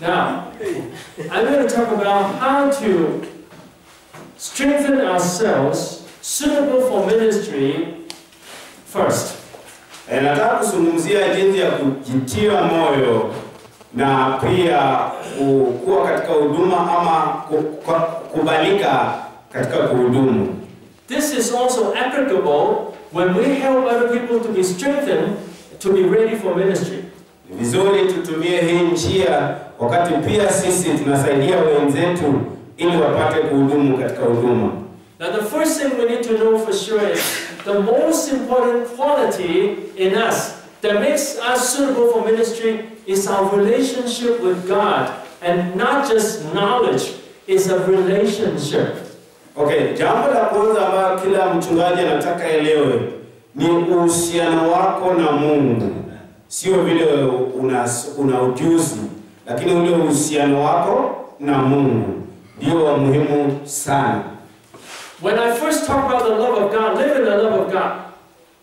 Now, I'm going to talk about how to strengthen ourselves suitable for ministry first. Nataka kuzungumzia jinsi ya kujitia moyo na pia kuwa katika huduma ama kubalika katika kuhudumu. This is also applicable when we help other people to be strengthened to be ready for ministry. Vizuri tutumie hii njia wakati pia sisi tunasaidia wenzetu ili wapate kuhudumu katika huduma. Now the first thing we need to know for sure is the most important quality in us that makes us suitable for ministry is our relationship with God, and not just knowledge, it's a relationship. Okay, jambo la kwanza ambalo kila mchungaji anataka elewe ni uhusiano wako na Mungu. Sio vile una ujuzi, lakini ule uhusiano wako na Mungu ndio muhimu sana. When I first talk about the love of God, live in the love of God,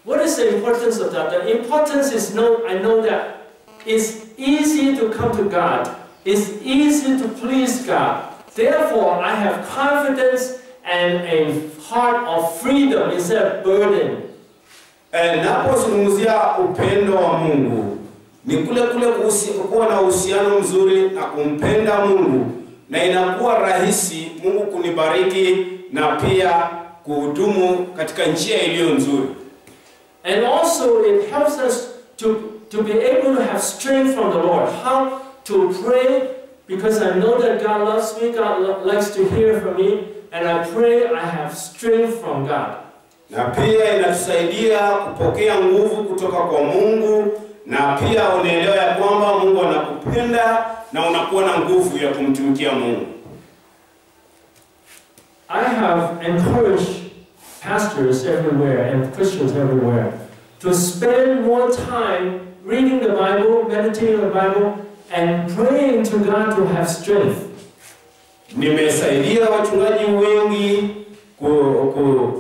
what is the importance of that? The importance is I know that it's easy to come to God. It's easy to please God. Therefore, I have confidence and a heart of freedom instead of burden. Napozungumzia upendo wa Mungu ni kule kule kuwa na uhusiano mzuri na kumpenda Mungu, na inakuwa rahisi Mungu kunibariki na pia kuhudumu katika njia iliyo nzuri. And also it helps us to be able to have strength from the Lord. How to pray, because I know that God loves me, God likes to hear from me, and I pray I have strength from God. Na pia inatusaidia kupokea nguvu kutoka kwa Mungu, na pia unaelewa ya kwamba Mungu anakupenda na unakuwa na nguvu ya kumtumikia Mungu. I have encouraged pastors everywhere and Christians everywhere to spend more time reading the Bible, meditating the Bible, and praying to God to have strength. Nimesaidia wachungaji wengi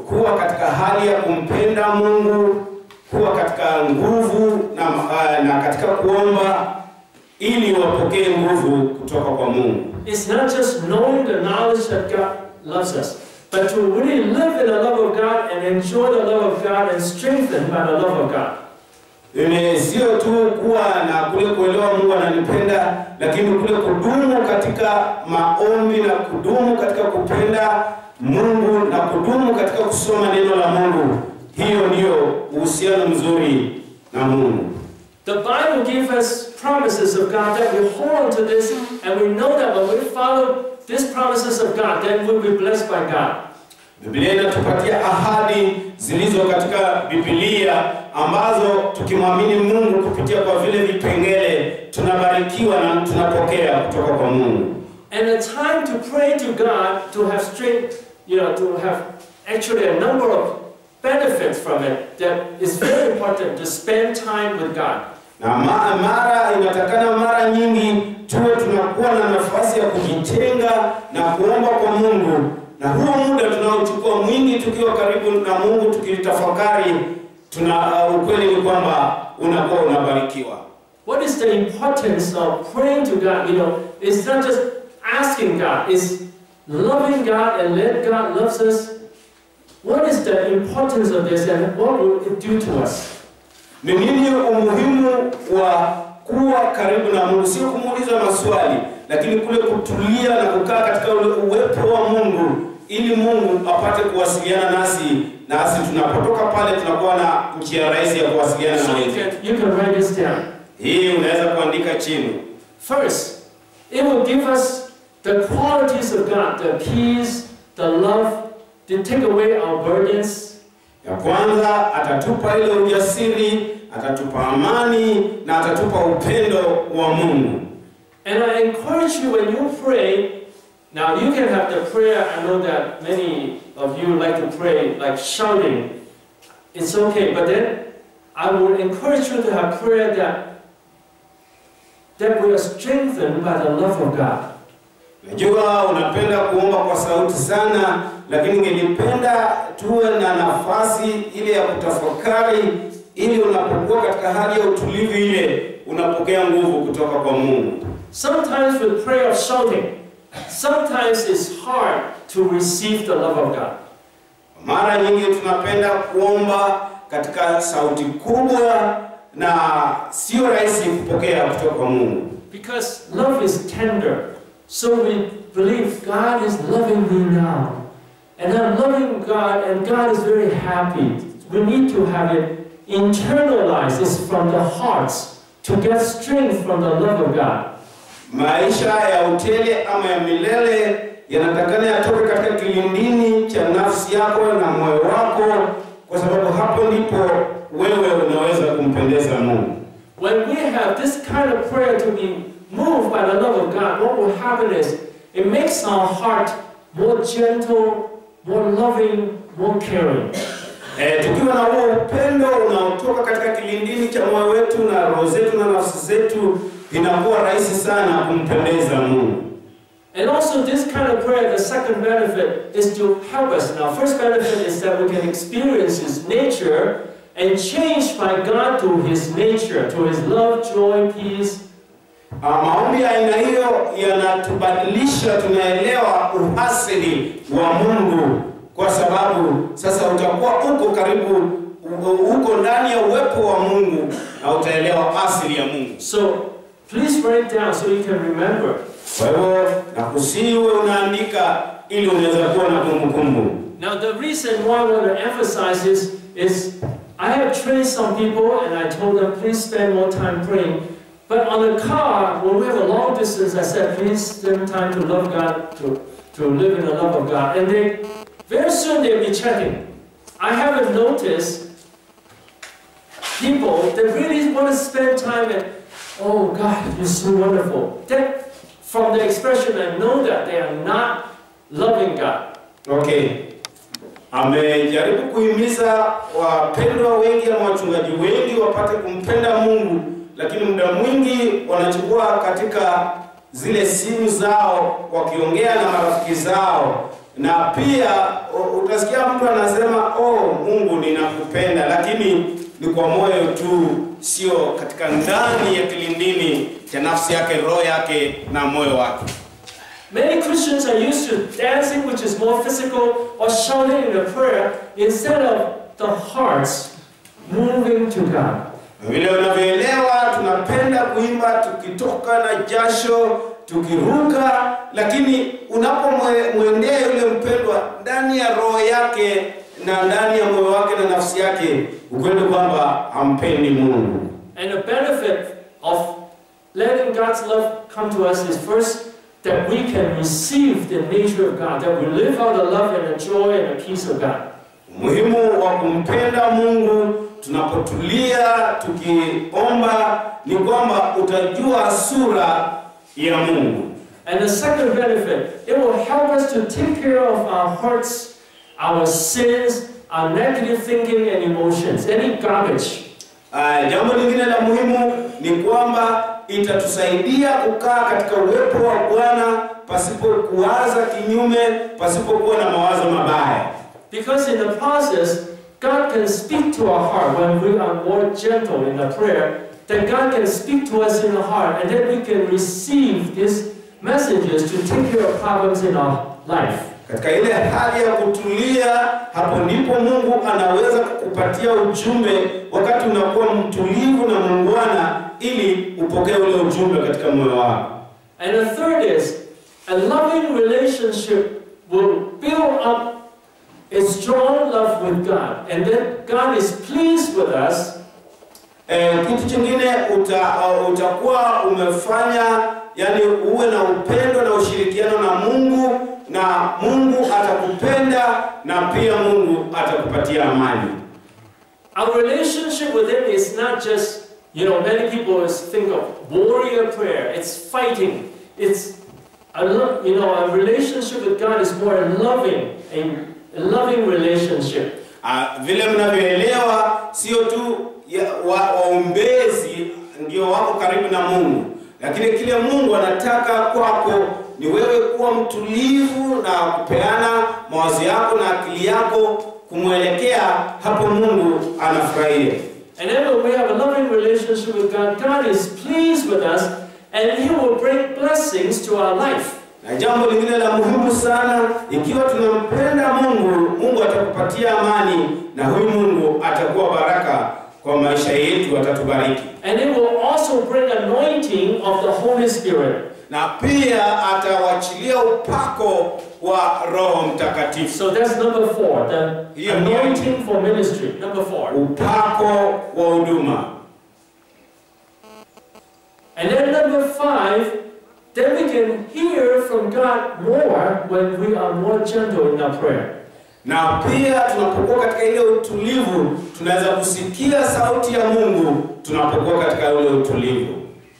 kuwa katika hali ya kumpenda Mungu, kuwa katika nguvu na katika kuomba ili wapokee nguvu kutoka kwa Mungu. It's not just knowing the knowledge that God loves us, but to really live in the love of God and enjoy the love of God and strengthened by the love of God. Sio tu kuwa na kule kuelewa Mungu ananipenda, lakini kule kudumu katika maombi na kudumu katika kupenda Mungu na kudumu katika kusoma neno la Mungu. Hiyo ndio uhusiano mzuri na Mungu. The Bible gives us promises of God that we hold to this, and we know that when we follow these promises of God, then we'll be blessed by God. Biblia inatupatia ahadi zilizo katika Biblia ambazo tukimwamini Mungu kupitia kwa vile vipengele tunabarikiwa na tunapokea kutoka kwa Mungu. And a time to pray to God to have strength, to have actually a number of benefits from it that is very important to spend time with God. Na mara inatakana mara nyingi tuwe tunakuwa na nafasi ya kujitenga na kuomba kwa Mungu, na huo muda tunaochukua mwingi tukiwa karibu na Mungu tukitafakari ukweli ni kwamba unakuwa unabarikiwa. What is the importance of praying to God? It's not just asking God, it's loving God and let God loves us. What is the importance of this and what will it do to us? Ni nini umuhimu wa kuwa karibu na Mungu? Sio kumuuliza maswali, lakini kule kutulia na kukaa katika ule uwepo wa Mungu ili Mungu apate kuwasiliana nasi, nasi tunapotoka pale tunakuwa na njia rahisi ya kuwasiliana na yeye. You can write this down. Hii unaweza kuandika chini. First, it will give us the qualities of God, the peace, the love, to take away our burdens. Ya kwanza atatupa ile ujasiri, atatupa amani na atatupa upendo wa Mungu. And I encourage you when you pray, now you can have the prayer, I know that many of you like to pray like shouting. It's okay, but then I will encourage you to have prayer that we are strengthened by the love of God. Najua unapenda kuomba kwa sauti sana, lakini ningependa tuwe na nafasi ile ya kutafakari ili unapokuwa katika hali ya utulivu ile unapokea nguvu kutoka kwa Mungu. Sometimes Sometimes we pray of shouting. Sometimes it's hard to receive the love of God. Mara nyingi tunapenda kuomba katika sauti kubwa na sio rahisi kupokea kutoka kwa Mungu. Because love is tender. So we believe God is loving me now. And I'm loving God and God is very happy. We need to have it internalized. It's from the hearts. To get strength from the love of God. Maisha ya utele ama ya milele yanatakana yatoke katika kilindini cha nafsi yako na moyo wako kwa sababu hapo ndipo wewe unaweza kumpendeza Mungu. When we have this kind of prayer to be moved by the love of God, what will happen is it makes our heart more gentle, more loving, more caring. Tukiwa na huo upendo unaotoka katika kilindini cha moyo wetu na roho zetu na nafsi zetu inakuwa rahisi sana kumpendeza Mungu. And also this kind of prayer, the second benefit is to help us. Now, first benefit is that we can experience His nature and change by God to His nature, to His love, joy, peace. Maombi aina hiyo yanatubadilisha, tunaelewa uhasili wa Mungu. Kwa sababu sasa utakuwa uko karibu uko ndani ya uwepo wa Mungu na utaelewa asili ya Mungu. So please write down so you can remember. Kwa hivyo nakusihi unaandika ili uweze kuwa na kumbukumbu. Now the reason why I want to emphasize this is I have trained some people and I told them please spend more time praying. But on the car when we have a long distance I said please spend time to love God to live in the love of God. And they very soon they'll be checking. I haven't noticed people that really want to spend time and, oh God, you're so wonderful. That, from the expression, I know that they are not loving God. Okay. Amejaribu kuhimiza wapendwa wengi na wachungaji wengi wapate kumpenda Mungu, lakini muda mwingi wanachukua katika zile simu zao wakiongea na marafiki zao. Na pia utasikia mtu anasema oh Mungu ninakupenda lakini ni kwa moyo tu sio katika ndani ya kilindini cha nafsi yake roho yake na moyo wake. Many Christians are used to dancing which is more physical or shouting in a prayer instead of the hearts moving to God. Vile unavyoelewa tunapenda kuimba tukitoka na jasho tukiruka lakini unapomwendea yule mpendwa ndani ya roho yake na ndani ya moyo wake na nafsi yake ukweli kwamba ampendi Mungu. And the benefit of letting God's love come to us is first that we can receive the nature of God, that we live out the love and the joy and the peace of God. Muhimu wa kumpenda Mungu tunapotulia tukiomba ni kwamba utajua sura ya Mungu. And the second benefit, it will help us to take care of our hearts, our sins, our negative thinking and emotions, any garbage. Jambo lingine la muhimu ni kwamba itatusaidia kukaa katika uwepo wa Bwana pasipo kuwaza kinyume, pasipo kuwa na mawazo mabaya. Because in the process, God can speak to our heart when we are more gentle in the prayer, then God can speak to us in the heart and then we can receive this messages to take care of problems in our life. Katika ile hali ya kutulia hapo ndipo Mungu anaweza kukupatia ujumbe wakati unakuwa mtulivu na mungwana ili upokee ule ujumbe katika moyo wako. And the third is a loving relationship will build up a strong love with God and then God is pleased with us. Kitu chingine utakuwa umefanya yani uwe na upendo na ushirikiano na Mungu atakupenda na pia Mungu atakupatia amani. Our relationship with Him is not just, many people think of warrior prayer. It's fighting. It's a relationship with God is more a loving relationship. Vile mnavyoelewa sio tu waombezi ndio wako karibu na Mungu. Lakini kile Mungu anataka kwako ni wewe kuwa mtulivu na kupeana mawazo yako na akili yako kumwelekea hapo Mungu anafurahia. And then we have a loving relationship with God. God is pleased with us and He will bring blessing. things to our life. Na jambo lingine la muhimu sana, ikiwa tunampenda Mungu, Mungu atakupatia amani na huyu Mungu atakuwa baraka kwa maisha yetu, atatubariki. And it will also bring anointing of the Holy Spirit. Na pia atawachilia upako wa Roho Mtakatifu. So that's number 4, the anointing for ministry. Number 4. Upako wa huduma. And then number 5, then we can hear from God more when we are more gentle in our prayer. Na pia tunapokuwa katika ile utulivu, tunaweza kusikia sauti ya Mungu tunapokuwa katika ile utulivu.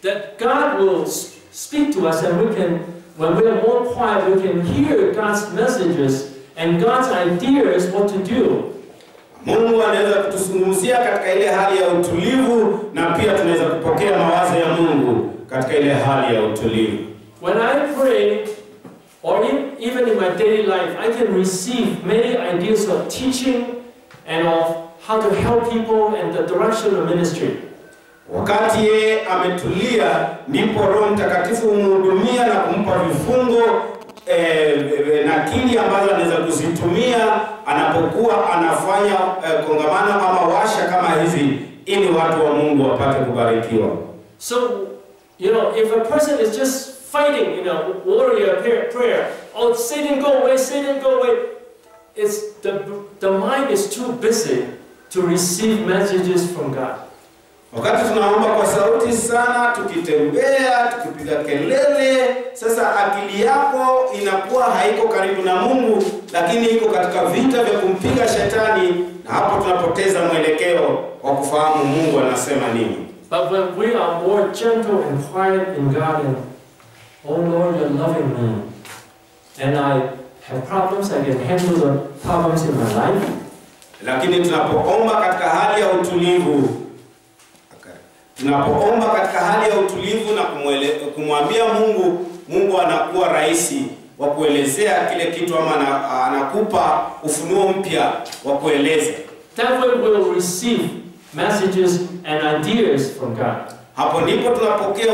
That God will speak to us, and we can, when we are more quiet, we can hear God's messages and God's ideas what to do. Mungu anaweza kutusungumzia katika ile hali ya utulivu, na pia tunaweza kupokea mawazo ya Mungu katika ile hali ya utulivu. When I pray, or even in my daily life, I can receive many ideas of teaching and of how to help people and the direction of ministry. Wakati yeye ametulia, ndipo Roho Mtakatifu humhudumia na kumpa vifungo na kile ambazo anaweza kuzitumia anapokuwa anafanya kongamano ama washa kama hizi ili watu wa Mungu wapate kubarikiwa. So, you know, if a person is just fighting, you know, warrior prayer, oh, Satan go away, Satan go away, it's the mind is too busy to receive messages from God. Wakati tunaomba kwa sauti sana, tukitembea, tukipiga kelele, sasa akili yako inakuwa haiko karibu na Mungu, lakini iko katika vita vya kumpiga shetani, na hapo tunapoteza mwelekeo wa kufahamu Mungu anasema nini. But when we are more gentle and quiet in God, and, oh Lord, you're loving me, and I have problems, I can handle the problems in my life. Lakini tunapoomba katika hali ya utulivu, na kumwambia Mungu, Mungu anakuwa rahisi wa kuelezea kile kitu ama anakupa ufunuo mpya wa kueleza. That way we will receive messages and ideas from God. Hapo ndipo tunapokea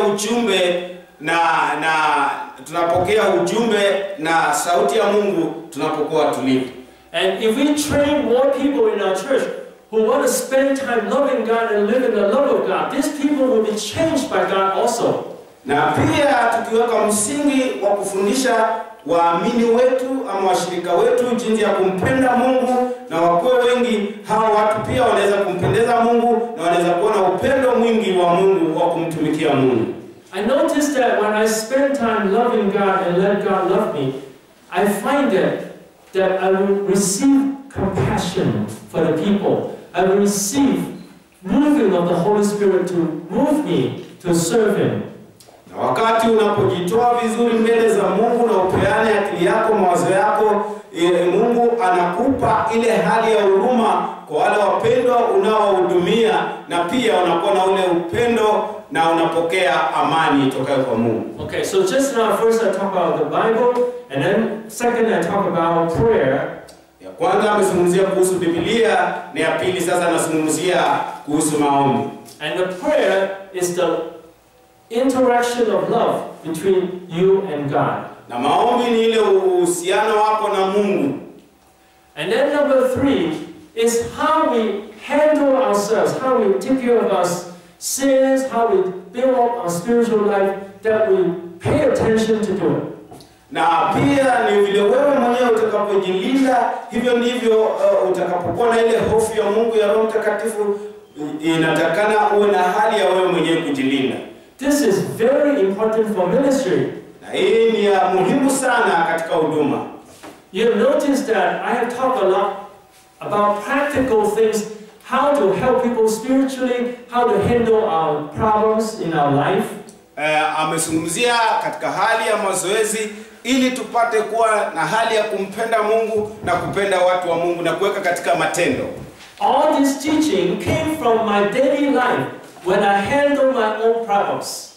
ujumbe na sauti ya Mungu tunapokuwa tulivu. And if we train more people in our church who want to spend time loving God and live in the love of God, these people will be changed by God also. Na pia tukiweka msingi wa kufundisha waamini wetu ama washirika wetu jinsi ya kumpenda Mungu, na wakuwe wengi, hawa watu pia wanaweza kumpendeza Mungu na wanaweza kuona upendo mwingi wa Mungu wa kumtumikia Mungu. I noticed that when I spend time loving God and let God love me, I find that I will receive compassion for the people. I will receive moving of the Holy Spirit to move me to serve Him. Na wakati unapojitoa vizuri mbele za Mungu na upeane akili yako, mawazo yako, Mungu anakupa ile hali ya huruma kwa wale wapendwa unaohudumia, na pia unakuwa na ule upendo na unapokea amani kutoka kwa Mungu. Okay, so just now first I talk about the Bible, and then second I talk about prayer. Ya kwanza amezungumzia kuhusu Biblia, na ya pili sasa anazungumzia kuhusu maombi. And the prayer is the interaction of love between you and God. Na maombi ni ile uhusiano wako na Mungu. And then number 3 is how we handle ourselves, how we take care of us sins, how we build up our spiritual life, that we pay attention to do it. Na pia ni vile wewe mwenyewe utakapojilinda, hivyo ndivyo utakapokuwa na ile hofu ya Mungu ya Roho Mtakatifu, inatakana uwe na hali ya wewe mwenyewe kujilinda. This is very important for ministry. Na hii ni ya muhimu sana katika huduma. You notice that I have talked a lot about practical things, how to help people spiritually, how to handle our problems in our life. Amezungumzia katika hali ya mazoezi ili tupate kuwa na hali ya kumpenda Mungu na kupenda watu wa Mungu na kuweka katika matendo. All this teaching came from my daily life when I handle my own problems.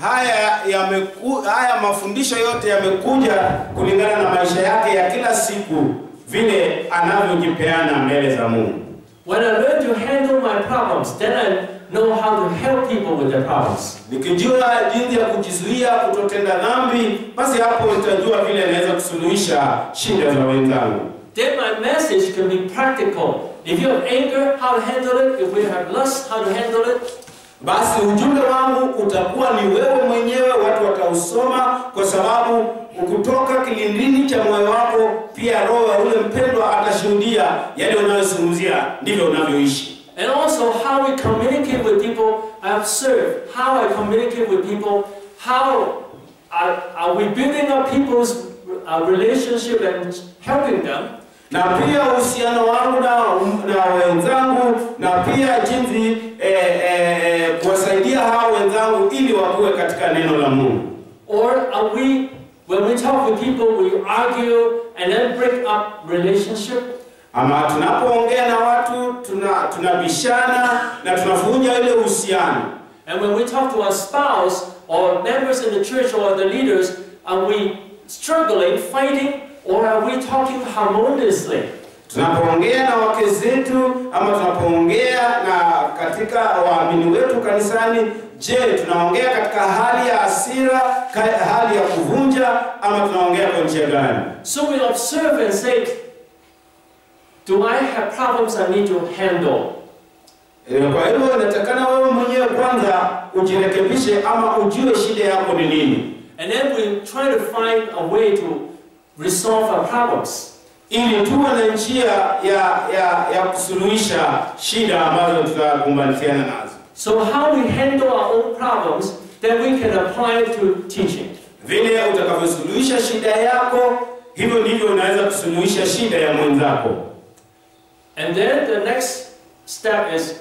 Haya mafundisho yote yamekuja kulingana na maisha yake ya kila siku vile anavyojipeana mbele za Mungu. When I learn to handle my problems, then I know how to help people with their problems. Nikijua jinsi ya kujizuia kutotenda dhambi, basi hapo utajua vile naweza kusuluhisha shida za wenzangu. Then my message can be practical. If you have anger, how to handle it. If you have lust, how to handle it. Basi ujumbe wangu utakuwa ni wewe mwenyewe, watu watausoma kwa sababu ukutoka kilindini cha moyo wako, pia roho ya ule mpendwa atashuhudia yale unayozungumzia ndivyo unavyoishi. And also how we communicate with people, I observe how I communicate with people, how are we building up people's relationship and helping them. Na pia uhusiano wangu na wenzangu, na pia jinsi kuwasaidia hao wenzangu ili wakue katika neno la Mungu. Or are we, when we talk with people, we argue and then break up relationship? Ama tunapoongea na watu tunabishana na tunavunja ile uhusiano. And when we talk to our spouse or members in the church or the leaders, are we struggling, fighting, or are we talking harmoniously? Tunapoongea na wake zetu ama tunapoongea na katika waamini wetu kanisani, je, tunaongea katika hali ya hasira, hali ya kuvunja ama tunaongea kwa njia gani? So we observe and say, do I have problems I need to handle? Kwa hivyo natakana wewe mwenyewe kwanza ujirekebishe ama ujue shida yako ni nini. And then we try to find a way to resolve our problems. Ili tuwe na njia ya kusuluhisha shida ambazo tunakumbatiana nazo. So how we handle our own problems, then we can apply it to teaching. Vile utakavyosuluhisha shida yako, hivyo ndivyo unaweza kusuluhisha shida ya mwenzako. And then the next step is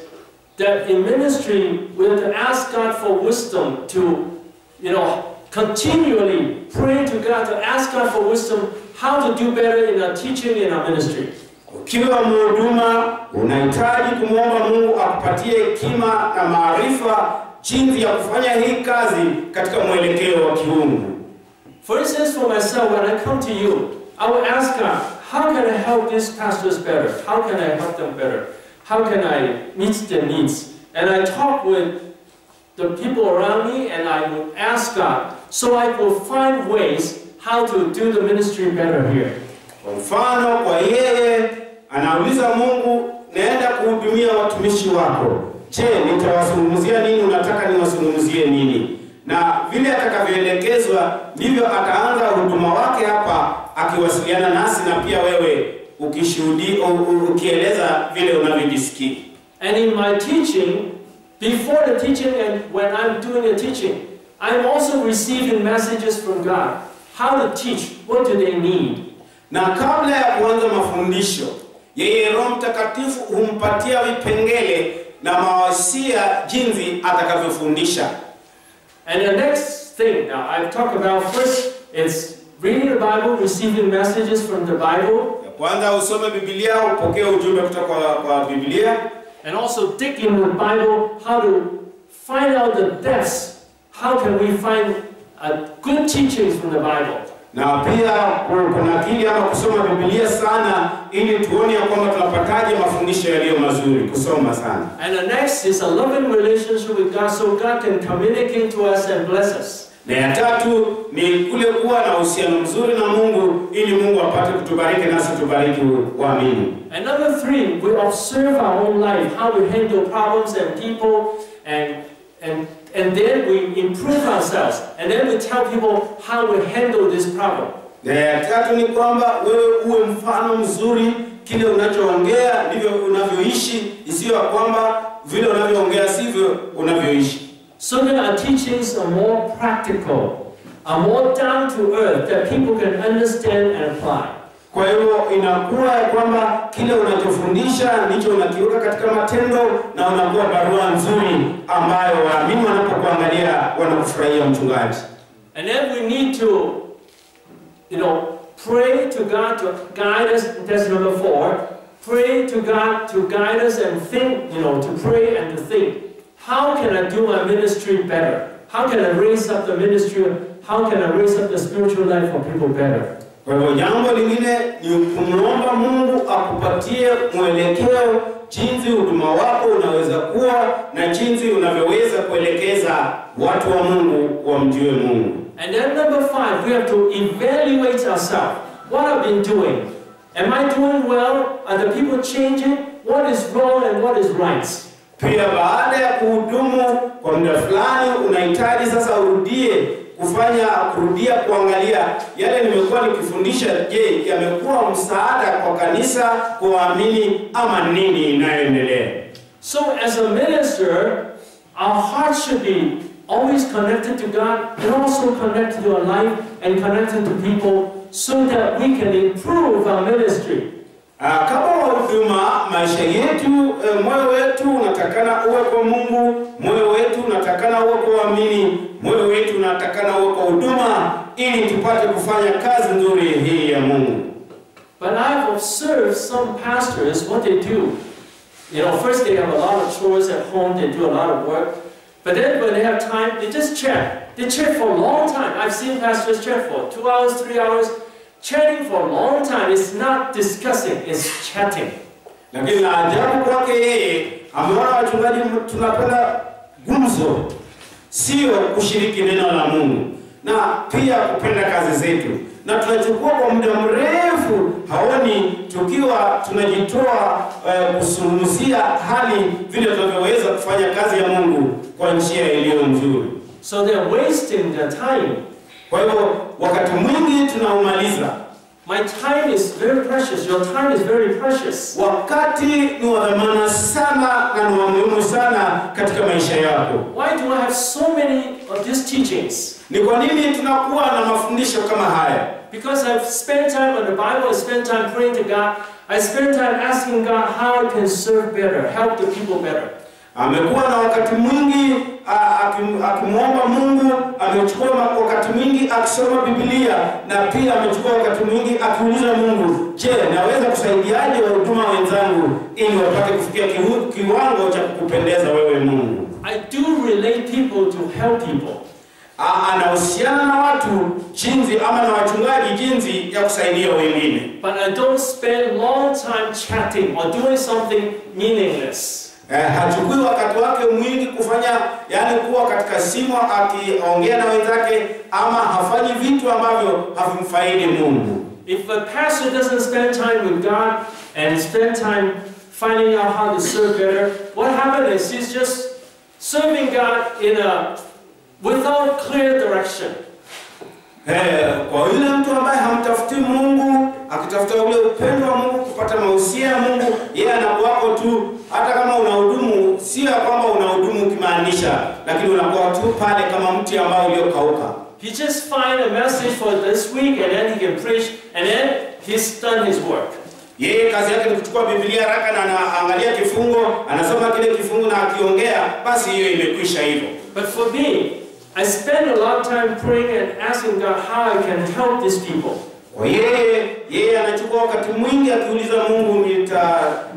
that in ministry we have to ask God for wisdom to, continually pray to God to ask God for wisdom how to do better in our teaching in our ministry. Ukiwa mhuduma unahitaji kumwomba Mungu akupatie hekima na maarifa jinsi ya kufanya hii kazi katika mwelekeo wa kiungu. For instance, for myself, when I come to you, I will ask God, how can I help these pastors better? How can I help them better? How can I meet their needs? And I talk with the people around me, and I will ask God, so I will find ways how to do the ministry better here. Kwa mfano, kwa yeye, anauliza Mungu, naenda kuhudumia watumishi wako. Je, nitawazungumzia nini, unataka niwazungumzie nini? Na vile atakavyoelekezwa, ndivyo ataanza huduma wake hapa, akiwasiliana nasi na pia wewe, ukishuhudia, ukieleza vile unavyojisikia. And in my teaching, before the teaching and when I'm doing the teaching, I'm also receiving messages from God. How to teach, what do they need? Na kabla ya kuanza mafundisho, yeye Roho Mtakatifu humpatia vipengele na mawasia jinsi atakavyofundisha. And the next thing now I've talked about first is reading the Bible, receiving messages from the Bible. Kwanza usome Biblia, upokee ujumbe kutoka kwa Biblia. And also dig in the Bible, how to find out the depths. How can we find good teachings from the Bible? Na pia kuna kile ama kusoma Biblia sana ili tuone kwamba tunapataje mafundisho yaliyo mazuri kusoma sana. And the next is a loving relationship with God, so God can communicate to us and bless us. Na ya tatu ni kule kuwa na uhusiano mzuri na Mungu ili Mungu apate kutubariki nasi tubariki waamini. And number three, we observe our own life, how we handle problems and people, and then we improve ourselves, and then we tell people how we handle this problem. Na ya tatu ni kwamba wewe uwe mfano mzuri, kile unachoongea ndivyo unavyoishi, isiyo kwamba vile unavyoongea sivyo unavyoishi. So that our teachings are more practical, are more down to earth, that people can understand and apply. Kwa hiyo inakuwa kwamba kile unachofundisha ndicho unakiweka katika matendo na unakuwa barua nzuri ambayo waamini wanapokuangalia wanakufurahia mchungaji. And then we need to, pray to God to guide us. That's number four. Pray to God to guide us and think, to pray and to think. How can I do my ministry better? How can I raise up the ministry? How can I raise up the spiritual life of people better? Kwa hivyo jambo lingine ni kumwomba Mungu akupatie mwelekeo jinsi huduma wako unaweza kuwa na jinsi unavyoweza kuelekeza watu wa Mungu wamjue Mungu. And then number 5, we have to evaluate ourselves. What I've been doing? Am I doing well? Are the people changing? What is wrong and what is right? Pia baada ya kuhudumu kwa muda fulani unahitaji sasa urudie kurudia kuangalia yale nimekuwa nikifundisha, je, yamekuwa msaada kwa kanisa, kwa waamini ama nini inayoendelea. So as a minister, our heart should be always connected to God and also connected to our life and connected to people so that we can improve our ministry. Kama huduma maisha yetu, moyo wetu unatakana uwe kwa Mungu, moyo wetu unatakana uwe kwa waamini, moyo wetu unatakana uwe kwa huduma ili tupate kufanya kazi nzuri hii ya Mungu. But I've observed some pastors what they do. You know, first they have a lot of chores at home, they do a lot of work. But then when they have time, they just chat. They chat for a long time. I've seen pastors chat for 2 hours, 3 hours. Chatting for a long time is not discussing, it's chatting. Lakini la ajabu kwake yeye, ameona wachungaji tunapenda gumzo, sio kushiriki neno la Mungu, na pia kupenda kazi zetu. Na tunachukua kwa muda mrefu haoni tukiwa tunajitoa kusuluhisia hali vile tunavyoweza kufanya kazi ya Mungu kwa njia iliyo nzuri. So they are wasting their time. Kwa hivyo wakati mwingi tunaumaliza. My time is very precious. Your time is very precious. Wakati ni wa dhamana sana na ni muhimu sana katika maisha yako. Why do I have so many of these teachings? Ni kwa nini tunakuwa na mafundisho kama haya? Because I've spent time on the Bible, I spent time praying to God, I spent time asking God how I can serve better, help the people better. Amekuwa na wakati mwingi akimwomba Mungu, amechukua wakati mwingi akisoma Biblia, na pia amechukua wakati mwingi akiuliza Mungu, je, naweza kusaidiaje wahuduma wenzangu ili wapate kufikia kiwango cha kukupendeza wewe Mungu. I do relate people to help people. Anahusiana na watu jinsi ama na wachungaji jinsi ya kusaidia wengine. But I don't spend long time chatting or doing something meaningless. Hachukui wakati wake mwingi kufanya yani kuwa katika simu akiongea na wenzake ama hafanyi vitu ambavyo havimfaidi Mungu. If a pastor doesn't spend time with God and spend time finding out how to serve better, what happens is he's just serving God in a without clear direction. Kwa yule mtu ambaye hamtafuti Mungu, akitafuta ule upendo wa Mungu, kupata mahusia ya Mungu, yeye anakuwa tu hata kama unahudumu, sio kwamba unahudumu kimaanisha, lakini unakuwa tu pale kama mti ambao uliokauka. He just find a message for this week and then he can preach and then he's done his work. Yeye kazi yake ni kuchukua Biblia haraka na anaangalia kifungo, anasoma kile kifungo na akiongea, basi hiyo imekwisha hivyo. But for me, I spend a lot of time praying and asking God how I can help these people. Yeye anachukua wakati mwingi akiuliza Mungu,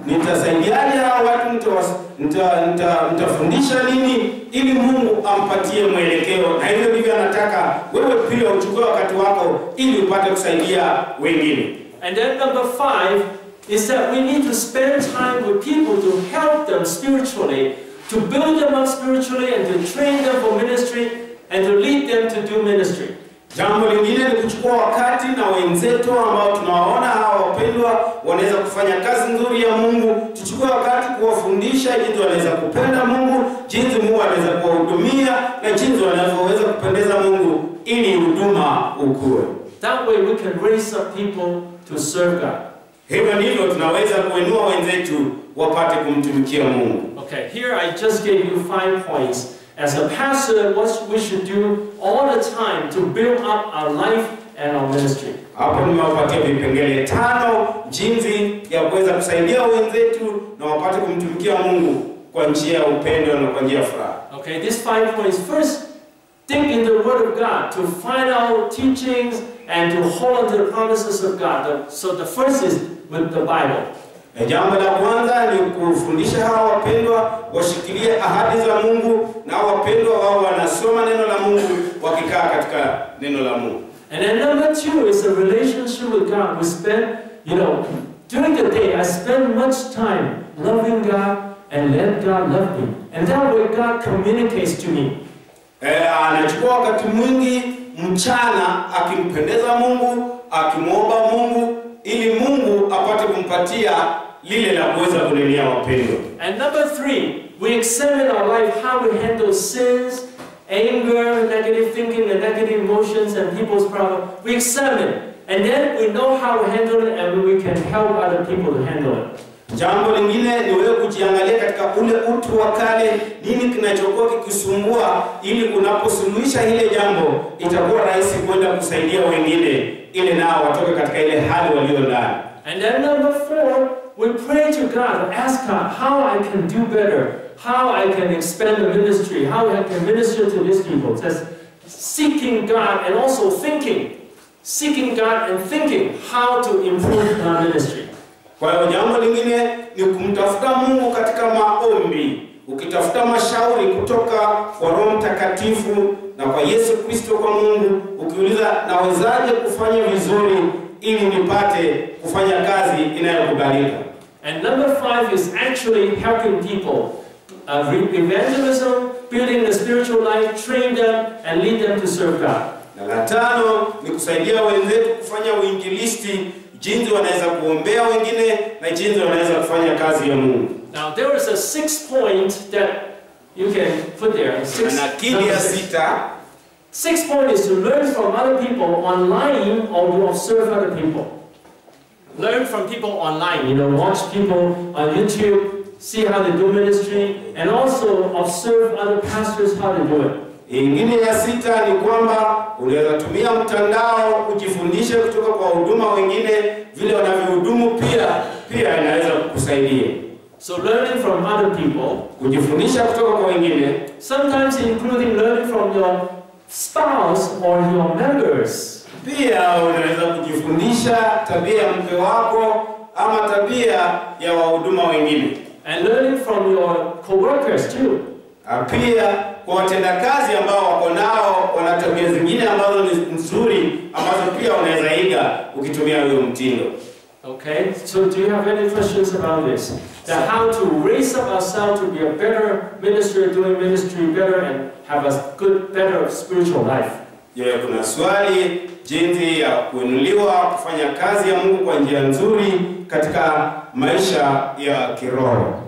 nitasaidiaje hao watu, nitafundisha nini ili Mungu ampatie mwelekeo. Na hivyo ndivyo anataka wewe pia uchukue wakati wako ili upate kusaidia wengine. And then number 5 is that we need to spend time with people to help them spiritually, to build them up spiritually and to train them for ministry and to lead them to do ministry. Jambo lingine ni kuchukua wakati na wenzetu ambao tunawaona hawa wapendwa wanaweza kufanya kazi nzuri ya Mungu, tuchukue wakati kuwafundisha jinsi wanaweza kupenda Mungu, jinsi Mungu anaweza kuwahudumia na jinsi wanavyoweza kupendeza Mungu ili huduma ukue. That way we can raise up people to serve God. Hivyo ndivyo tunaweza kuinua wenzetu wapate kumtumikia Mungu. Okay, here I just gave you 5 points. As a pastor, what we should do all the time to build up our life and our ministry. Hapo nimewapatia vipengele 5 jinsi ya kuweza kusaidia wenzetu na wapate kumtumikia Mungu kwa njia ya upendo na kwa njia ya furaha. Okay, these 5 points. First, think in the Word of God to find out teachings and to hold on to the promises of God. So the first is with the Bible. Jambo la kwanza ni kufundisha hawa wapendwa washikilie ahadi za Mungu, na wapendwa wao wanasoma neno la Mungu wakikaa katika neno la Mungu. And then number 2 is a relationship with God. We spend, During the day, I spend much time loving God and let God love me. And that way God communicates to me. Anachukua wakati mwingi mchana akimpendeza Mungu, akimwomba Mungu ili Mungu apate kumpatia lile la kuweza kunenia wapendo. And number three, we examine our life, how we handle sins, anger, negative thinking, and negative emotions and people's problems. We examine. And then we know how to handle it and we can help other people to handle it. Jambo lingine ni wewe kujiangalia katika ule utu wa kale, nini kinachokuwa kikusumbua ili unaposuluhisha ile jambo itakuwa rahisi kwenda kusaidia wengine ili nao watoke katika ile hali walio ndani. And then number four, we pray to God, ask God how I can do better, how I can expand the ministry, how I can minister to these people. That's seeking God and also thinking. Seeking God and thinking how to improve our ministry. Kwa hiyo jambo lingine ni kumtafuta Mungu katika maombi, ukitafuta mashauri kutoka kwa Roho Mtakatifu na kwa Yesu Kristo kwa Mungu, ukiuliza nawezaje kufanya vizuri ili nipate kufanya kazi inayokubalika. And number five is actually helping people. Evangelism, building the spiritual life, train them and lead them to serve God. Na la tano ni kusaidia wenzetu kufanya uinjilisti, jinsi wanaweza kuombea wengine na jinsi wanaweza kufanya kazi ya Mungu. Now there is a 6 point that you can put there. Six point is to learn from other people online or to observe other people. Learn from people online, you know, watch people on YouTube, see how they do ministry, and also observe other pastors how they do it. Ingine ya sita ni kwamba unaweza tumia mtandao ujifundishe kutoka kwa huduma wengine vile wanavyohudumu pia inaweza kukusaidia. So learning from other people, kujifundisha kutoka kwa wengine, sometimes including learning from your spouse or your members. Pia unaweza kujifundisha tabia ya mke wako ama tabia ya wahuduma wengine. And learning from your coworkers too. Pia kwa watendakazi ambao wako nao wana tabia zingine ambazo ni nzuri ambazo pia unaweza iga ukitumia huo mtindo. Okay, so do you have any questions about this? That how to raise up ourselves to be a better minister, doing ministry better and have a good, better spiritual life. Yeah, kuna swali jinsi ya kuinuliwa kufanya kazi ya Mungu kwa njia nzuri katika maisha ya kiroho.